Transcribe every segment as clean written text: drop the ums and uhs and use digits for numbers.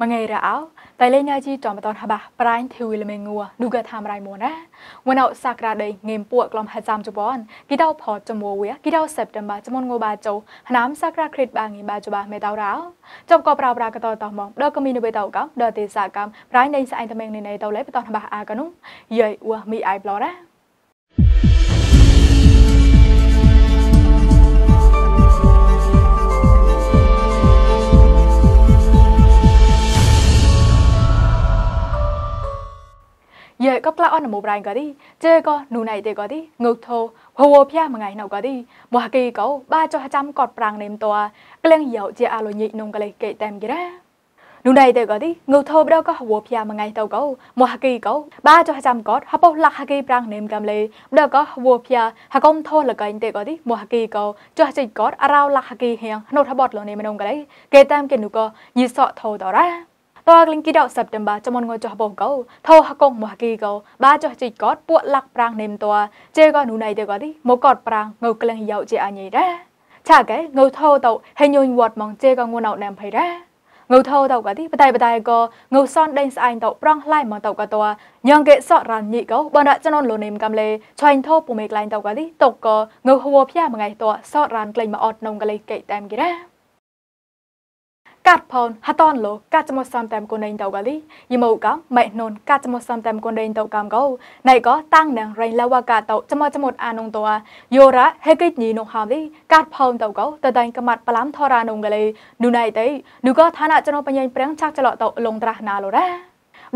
มาไงระเอาแต่เล่นยาจีจอมตอนทบะปลายทิวเลเมงัวดูกระทำไรมัวนะวันเอาสักระเดยเงียบปวดกลมหายจามจุบอนกิดเอาพอจมัวเวียกิดเอาเสพจำบาจมนงัวบาโจน้ำสักระคริตบางงี้บาจุบาเมตาร้าวจอมกอบราวปลากระตอตอมองเด็กก็มีนุเบตากำเด็กตีสากำปลายในสายตะเมงในเตาเล็บตอนทบะอากนุเย่อวมีไอปลอนะเย่ก็กล้าอ่อนหมู่บ้านก็ดีเจ้ก็หนูไหนเด็กก็ดีเงือกโถหัวพี่มาไงหนูก็ดีบัวกีเขาบ้าจอจำกอดปรางเนมตัวเกลี้ยงเหี่ยวเจ้าอารมณ์หยิกนงก็เลยเกยเต็มกี่ได้หนูไหนเด็กก็ดีเงือกโถเด็กก็หัวพี่มาไงเต่าเขาบัวกีเขาบ้าจอจำกอดฮับเอาหลักฮักกีปรางเนมกันเลยเด็กก็หัวพี่ฮักก้มโถหลักกันเด็กก็ดีบัวกีเขาจอจิกกอดอาราวหลักฮักกีเฮียงโนทบอดลงเนมนงก็เลยเกยเต็มกี่หนูก็ยิสต์โถต่อได้ตัวกลิ่นกีดอกสับจำบาจมนงจอบอกเขาเท่าฮักกงมัวกีเขาบ้าจอจิกอดปวดหลักปรางเนมตัวเจ้ก็หนูไหนเด็กก็ดิโมกอดปรางเงากลิ่นเหี่ยวเจ้าใหญ่ได้ชาแกเงาเท่าเต่าให้โยนวัดมองเจ้ก็งูเน่าแนมไปได้เงาเท่าเต่าก็ดิปะไตก็เงาซ่อนเด้งสายเต่าปร่องไล่มองเต่าก็ตัวยังเกะสอดรันหยิเขาบรรดาจนนโลเนมกำเลยชอยเท่าปุ่มเอกไล่เต่าก็ดิตกก็เงาหัวพี่มาไงตัวสอดรันกลิ่นมาอดนงก็เลยเกะแตมกี่ได้กัดพอนฮัตตอนโลกัดจมสามแต้มคนเดินเต่ากะลิยิมเอากำไม่นนกัดจมสามแต้มคนเดินเต่ากำเขาในก็ตั้งแดงไรแล้วว่ากาเต่าจมดอานงตัวโยระให้กิจนีนงหามดิกัดพอนเต่าเขาแต่ดันกระมัดปล้ำทรานงกะเลยดูในเตยดูก็ฐานะจนปัญญาเปรี้ยงชักจะหล่อเต่าลงตราหนาโลได้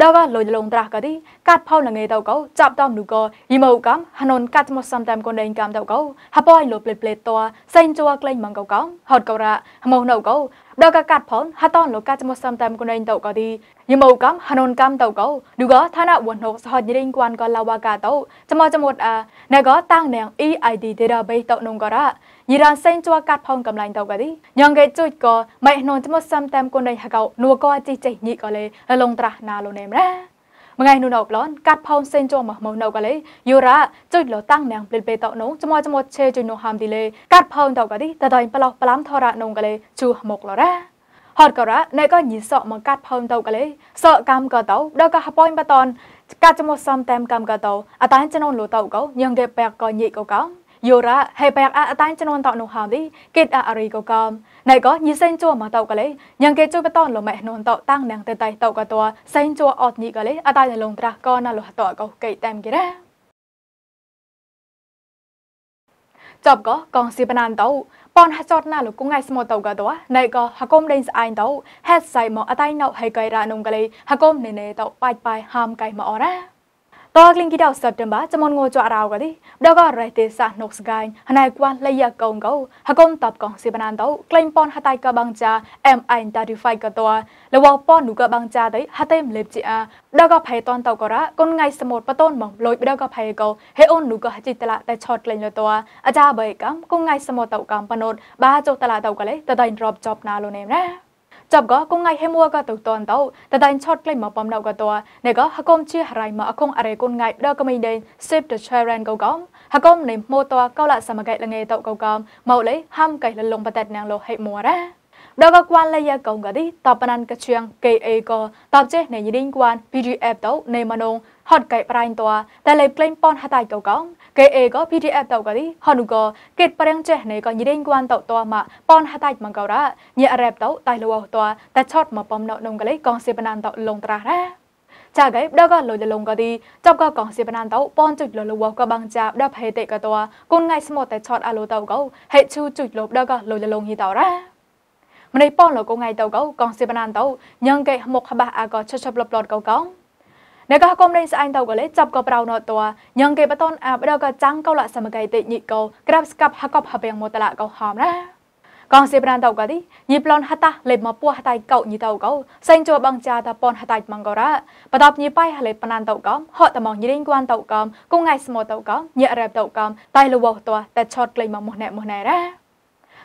ดาวก็ลอยลงตรากะดิกัดพอนหลังเงยเต่าเขาจับต้อมดูก็ยิมเอากำฮันนกัดจมสามแต้มคนเดินกำเต่าเขาฮับปอยหลบเปลดตัวเซนจัวเกลยมังเขาหอดเขาระหมองเต่าเขาดอกกัดพ้นฮัตตอนหลอกกัดจมสามแต้มคนเดินเต่าก็ดียิมเอากำฮันนกำเต่าเขาดูก็ท่าน่ะวนหกสอดยิงกวนก็ลาวากาเต่าจมดในก็ตั้งแนว EID เดดาเบย์เต่านงก็ระยีรันเซนจัวกัดพ้นกำลังเต่าก็ดียังเกยจุดก็ไม่นอนจมสามแต้มคนเดินฮักเขานัวก็จีเจนี่ก็เลยลงตราหนาลงเนมแร่เมื่อไงหนูนอกล้อนกัดพ้นเซนจัวมาหมดนอกก็เลยยูระจุดหลอกตั้งแนวเปลดเต่านงจมดเชยจุดนงหามดีเลยกัดพ้นเต่าก็ดีแต่ตอนปลอกปล้ำทรานงก็เลยชูหมกหล่อแร่หอดกระในก็หยิบเสาะมากัดพอนเต่ากันเลยเสาะกำกระเต่าเด็กก็ฮับปอยมาตอนกัดจมูกซ้ำเต็มกำกระเต่าอาตานจะนอนหลัวเต่าเขายังเก็บแปลกก่อนหยิบเขาโยระให้แปลกอาตานจะนอนเต่าหนุ่มหามดิเกิดอะไรเขากำในก็หยิบเส้นจั่วมาเต่ากันเลยยังเก็บจุดมาตอนหลัวแม่นอนเต่าตั้งแดงเตะไตเต่ากระตัวเส้นจั่วอดหยิบกันเลยอาตานจะลงตรากก้อนน่ะหลัวเต่าเขาเกิดเต็มกี่ได้จบก็กองสีปนานเต่าปอนฮัจจอดน่าหลุกงไงสมอเต่ากระตัวในก็ฮักก้มเดินสายเต่าเฮ็ดใส่หมออาตายเน่าให้ไกลระนงกันเลยฮักก้มเนเน่เต่าไปห้ามไกลหมอนะตัวกลิ่นกีดาวเสพจำบ้าจมนงจั่วราวกันดิเด็กก็ไรเตสานกสกายในกวนเลยอยากกงเขาฮักก้มตอบกองสีปนานเต่ากลิ่นปอนฮัตไตกระบังจ่าMI Terrify กระตัวแล้ววอลปอนดูกระบังจ่าเตยฮัตเต็มเล็บจีอาเด็กก็ไพ่ตอนเต่ากระก้นไงสมอปะต้นมองลอยเด็กก็ไพ่เขาเฮออนดูกระจิตตะละแต่ช็อตกลิ่นละตัวอาจารย์ใบกัมก้นไงสมอเต่ากำปนดบ้าโจตะละเต่ากระเลยแต่ตอนรอบจบนาโลเนมนะจับก็คงไงให้มัวก็ตกตอนเต่าแต่ดันช็อตเลยมาปอมเดาก็ตัวในก็ฮักก้มชื่ออะไรมาคงอะไรก้นไงเด็กก็ไม่เดินเซฟเดอะแชร์แรนก็ก้มฮักก้มในโมตัวเกาละสมัยละเงยเต่าก็ก้มเมาเลยห้ามไก่ละลงประเด็นนางโลให้มัวได้เด็กก็กวนเลยยากงก็ดิตอบปนันกระเชียงเกย์ก็ตอบเจในยืนกวน PDF เต่าในมโนฮอดไก่ปลายตัวแต่เลยเกล้งปอนฮัตไตเก่าก้มเกย์ก็ PDF เต่าก็ดิฮอดูก็เกิดประเด็นเจในก็ยืนกวนเต่าตัวมาปอนฮัตไตมังเก่าละเนี่ยแรบเต่าไตลัวตัวแต่ช็อตมาปอมเนาะนงก็เลยกองเสียปนันเต่าลงตราได้จากไก่เด็กก็ลอยลงก็ดีจับก็กองเสียปนันเต่าปอนจุดลอยลัวก็บังจับเด็กเพเตก็ตัวก้นไงสมดแต่ช็อตอาลูเต่าก็ให้ชูจุดลบเด็กก็ลอยลงฮีเต่าได้มันได้ป้อนหลอกไงเต่าเขากองเซปนานเต่ายังเกะหมกขบะอาก็ชอบหลอดเขาในก็ก้มได้สายเต่าก็เลยจับกับเราหนอตัวยังเกะปะต้นอาบเราก็จังเขาละสมัยเตะหยิกเขากราบสกับฮักกับฮับยังโมตละเขาหอมนะกองเซปนานเต่าก็ดิยิบลอนฮัตตาเล็บมาปัวฮัตไตเก่าหยิเต่าเขาเซนจัวบังจาตาปอนฮัตไตมังก็ระประทับยิบไปฮัลเล็บปนานเต่าเขาเหาะแต่มองยิงกวนเต่าเขากุ้งไงสมอเต่าเขาเยอะแรบเต่าเขาไตลัวตัวแต่ช็อตเลยมาหมดแน่ได้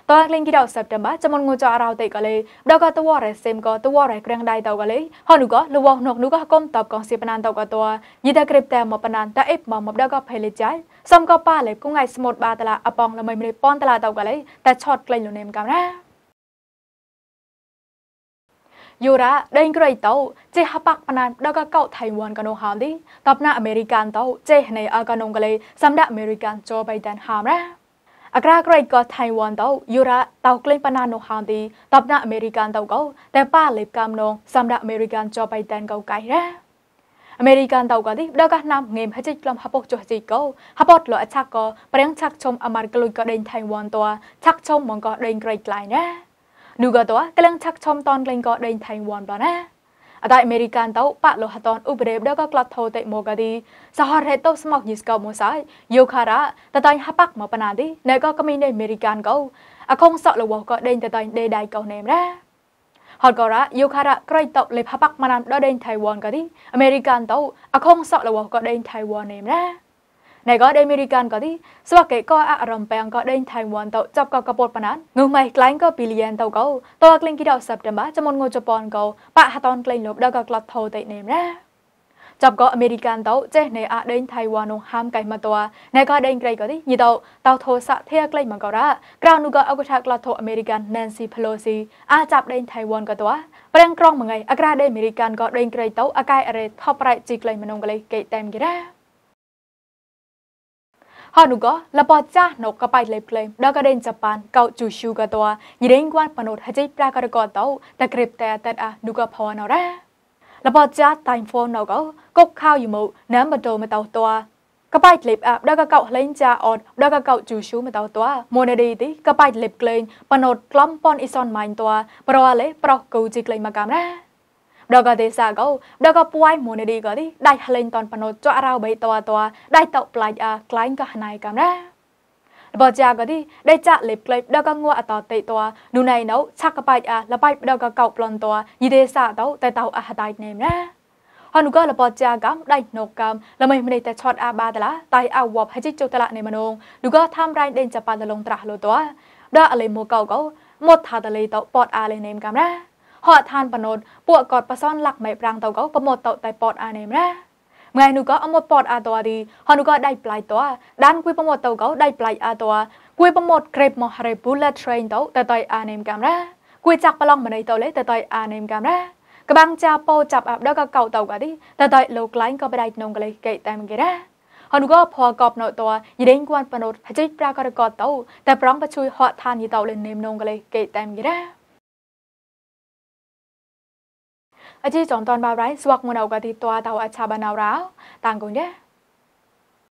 ตัวกลิ่นกีดอกสับจำบ้าจมนงูจ่อราวเตะก็เลยดอกก็ตัวอะไรเซมก็ตัวอะไรเครื่องใดเต่าก็เลยฮอนุก็ลัวนกนุก็ก้มตอบกองเสียปนานเต่าก็ตัวยีตะกริบแต่หมอบปนานแต่เอฟหมอบดอกก็เพลิดใจซ้ำก็ป้าเลยกุ้งไงสมดบาตลาอปองละไม่ได้ป้อนตลาเต่าก็เลยแต่ช็อตกลิ่นหลุนเนมกันนะ ยูระเด้งกระไรเต้าเจฮับปักปนันดากาเกาไต้หวันกันโอฮาดีตับหน้าอเมริกันเต้าเจในอากาศนงกะเลยสำหรับอเมริกันโจไบเดนฮามระอากาศกระไรก็ไต้หวันเต้ายูระเต้าเกลนปนันโอฮาดีตับหน้าอเมริกันเต้าเกาแต่ป้าเล็บกามนงสำหรับอเมริกันโจไบเดนเกาไกระอเมริกันเต่ากันดิดากนำเงินให้จิตลมฮับปกจจิเกาฮับปดหล่อชักก็เปลี่ยนชักชมอเมริกาลุยก็เดินไต้หวันตัวชักชมมองก็เดินไกลไกลนะดูก็ตัวกำลังชักชมตอนเล่นก็เดินไต้หวันแล้วนะแต่อเมริกันเต่าปะหล่อตอนอุบเรียบดากกลัดโทเตโมกันดิสหรัฐเต่าสมัครยิสเกาโมไซยูคาระแต่ตอนฮับปักมาปนาดิในก็มีในอเมริกันเกาอาคงสอหล่อก็เดินแต่ตอนเดได้เกาเนมนะฮอลกระยูคาระใกล้เต่าเลยพับปักมานำดอเดนไต้หวันกันดิอเมริกันเต่าอาคงสอละวก็เดนไต้หวันเองนะในก็เดนอเมริกันกันดิสวักเกก็อารมณ์แปลงก็เดนไต้หวันเต่าจับก็กระโปดปนันเงือกไม่ไกลก็บิลเลียนเต่าเกาตัวกลิ้งกี่ดาวสับเดมะจำนวนงูจปอนเกาปะฮะตอนกลิ้งลบดอกกลัดโทเตเนมนะจับก็อเมริกันเต่าเจในอาเดนไต้หวันงห้ามไกลมาตัวในก็เดนไกลกันดิยี่เต่าเต่าโทสะเทียกลมังกระกราวนูก็เอากระชากลัดโทอเมริกันแนนซีเพโลซีอาจับเดนไต้หวันกันตัวประเด็นกรองเหมือนไงอากาศเดนอเมริกันก็เดนไกลเต่าอากาศอะไรทอปไรจิกเลยมันงกันเลยเกยเต็มกันได้ฮอนุก็ละปอจ้านกกระไปเล็บเลยดอกกระเด็นจับปานเกาจูชูกันตัวยี่เด้งกวนปนดให้ใจปลากระกอเต่าแต่เกร็บแต่แต่อะดูก็พอเนาะได้แล้วพอจ้าไทม์โฟนเราก็กบข้าวอยู่หมู่น้ำบัดโดมาเตาตัวกระไปเล็บอาบดอกกระเกาเล่นจ้าอดดอกกระเกาจูชูมาเตาตัวโมนาดีติกระไปเล็บเกลนปนดกล้อมปอนอิซอนมายตัวปลาเล็บปลากูจิเกลนมากามนะดอกกระเดซ่าก็ดอกกระป่วยโมนาดีก็ดิได้เล่นตอนปนดจ้าเราใบตัวได้เตาปลายอาคล้ายกับนายกามนะบอจาก็ดิได้จ้าเล็บเกลนดอกกระงัวต่อเตะตัวดูในเนาชักกระไปอาละไปดอกกระเกาปลอนตัวยีเดซ่าเตาแต่เตาอาหารเนมนะฮอนุก็ละบอจากัมได้นกกรรมละไม่ได้แต่ช็อตอาบาแต่ละตายเอาวบให้จิตจุตละในมโนงดูก็ทำไรเด่นจะปาตะลงตราโลตัวดอกอะไรโมเก่าก็หมดทาตะเลยเตาปอดอาเลยเนมกรรมนะหอทานปนดปวดกอดปะซ่อนหลักไม่ปรางเตาก็ประมดเตาแต่ปอดอาเนมนะไงหนูก็เอาหมดปอดอาตัวดีฮอนุก็ได้ปลายตัวด้านคุยประมดเต่าเกาได้ปลายอาตัวคุยประมดเกรบมอฮาริบุลเลตเทรนเต่าแต่ต่อยอาเนมกามระคุยจักปลองมาในเต่าเลยแต่ต่อยอาเนมกามระกระบังจ่าโปจับอับดอกกระเก่าเต่ากันดิแต่ต่อยโลกไลน์ก็ไปได้นงกันเลยเกยแต่มันเกยได้ฮอนุก็พอกอบหนอตัวยีเด้งกวนปนดให้ใจปลากระกอเต่าแต่ปร้องประชุยหอทานยีเต่าเลยเนมนงกันเลยเกยแต่มันเกยได้อาจีจอมตอนบาร์ไรสวักมูนเอากระติตัวเตาอาชาบานาวร้าวต่างกันเด้